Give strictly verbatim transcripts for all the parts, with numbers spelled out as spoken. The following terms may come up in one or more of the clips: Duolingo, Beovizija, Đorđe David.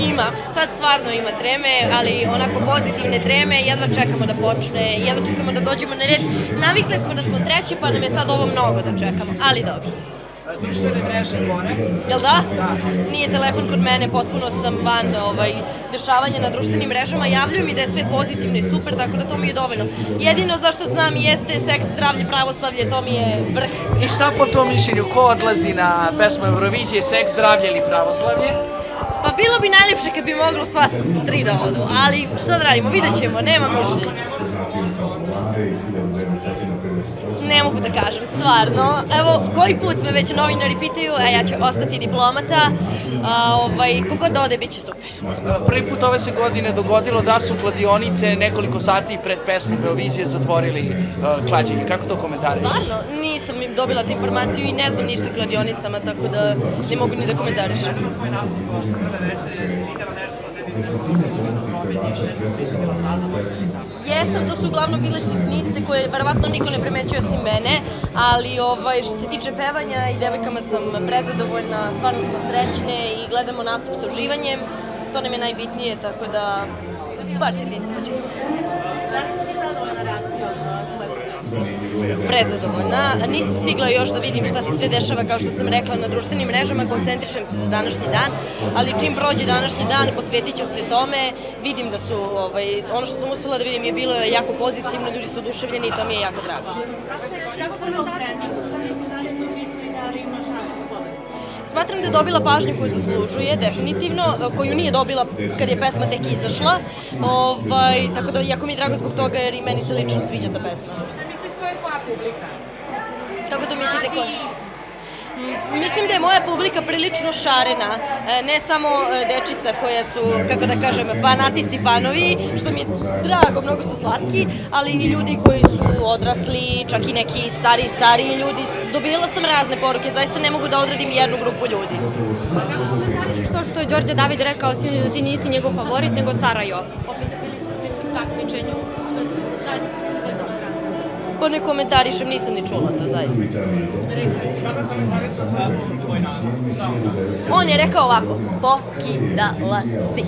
Ima, sad stvarno ima treme, ali onako pozitivne treme, jedva čekamo da počne, jedva čekamo da dođemo na red. Navikli smo da smo treći, pa nam je sad ovo mnogo da čekamo, ali dobro. Društvene mreže gore. Jel da? Da. Nije telefon kod mene, potpuno sam van dešavanja na društvenim mrežama. Javljaju mi da je sve pozitivno i super, tako da to mi je dovoljno. Jedino zašto znam jeste seks, zdravlje, pravoslavlje, to mi je vrh. I šta po tom mišljenju, ko odlazi na pesmu Beovizije, seks, zdravlje ili pravoslavlje? Pa bilo bi najljepše kad bi moglo sva tri da odu, ali šta da radimo, vidjet ćemo, nema mišljenja. Ne mogu da kažem, stvarno. Evo, koji put me već novinari pitaju, a ja ću ostati diplomata. Kogod ode, bit će super. Prvi put ove se godine dogodilo da su kladionice nekoliko sati pred pesmu Beovizije zatvorili klađenje. Kako to komentariš? Stvarno, nisam dobila tu informaciju i ne znam ništa o kladionicama, tako da ne mogu ni da komentariš. Jesam, to su uglavnom bile sitnice koje verovatno niko ne primećuje osim mene, ali što se tiče pevanja i devojkama sam prezadovoljna, stvarno smo srećne i gledamo nastup sa uživanjem, to nam je najbitnije, tako da bar sitnice pa čekam se. Prezadovoljna. Nisam stigla još da vidim šta se sve dešava, kao što sam rekla, na društvenim mrežama, koncentrišem se za današnji dan, ali čim prođe današnji dan posvetit ću se tome, vidim da su, ono što sam uspjela da vidim je bilo jako pozitivno, ljudi su oduševljeni i to mi je jako drago. Smatram da je dobila pažnju koju zaslužuje, definitivno, koju nije dobila kad je pesma tek izašla, tako da jako mi je drago zbog toga jer i meni se lično sviđa ta pesma. Publika. Kako to mislite ko? Mislim da je moja publika prilično šarena, ne samo dečica koja su, kako da kažem, fanatici, fanovi, što mi je drago, mnogo su slatki, ali i ljudi koji su odrasli, čak i neki stariji, stariji ljudi. Dobila sam razne poruke, zaista ne mogu da odredim jednu grupu ljudi. Kako komentariš to što je Đorđe David rekao, sinu, ti nisi njegov favorit, nego Sarajo? Opet bili ste u takmičenju, zajedno ste uzeti. Pa ne komentarišem, nisam ni čula to, zaista. On je rekao ovako, pokidala si.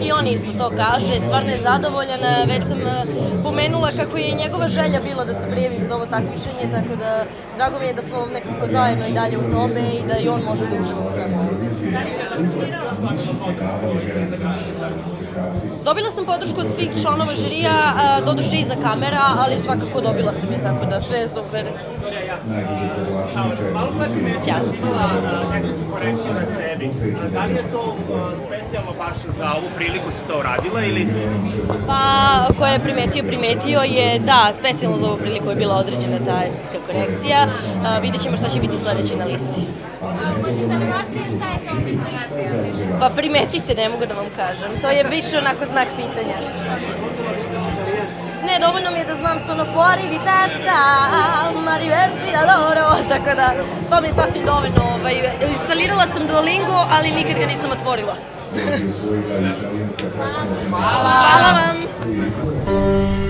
I on isto to kaže, stvarno je zadovoljan, već sam pomenula kako je njegova želja bila da se prijavim za ovo takmičenje, tako da drago mi je da smo nekako zajedno i dalje u tome i da i on može da uživa u svemu. Dobila sam podršku od svih članova žirija, doduše iza kamera, ali svakako dobila sam je, tako da sve je super. Ćao. Da li je to specijalno baš za ovu priliku se to uradila ili? Pa, ko je primetio, primetio je, da, specijalno za ovu priliku je bila određena ta estetska korekcija. Vidjet ćemo šta će biti sledeće na listi. Pa primetite, ne mogu da vam kažem. To je više onako znak pitanja. Ne, dovoljno mi je da znam sono fuori di testa, ma diversi da loro, tako da to mi je sasvim dovoljno. Instalirala sam Duolingo, ali nikad ga nisam otvorila. Hvala vam!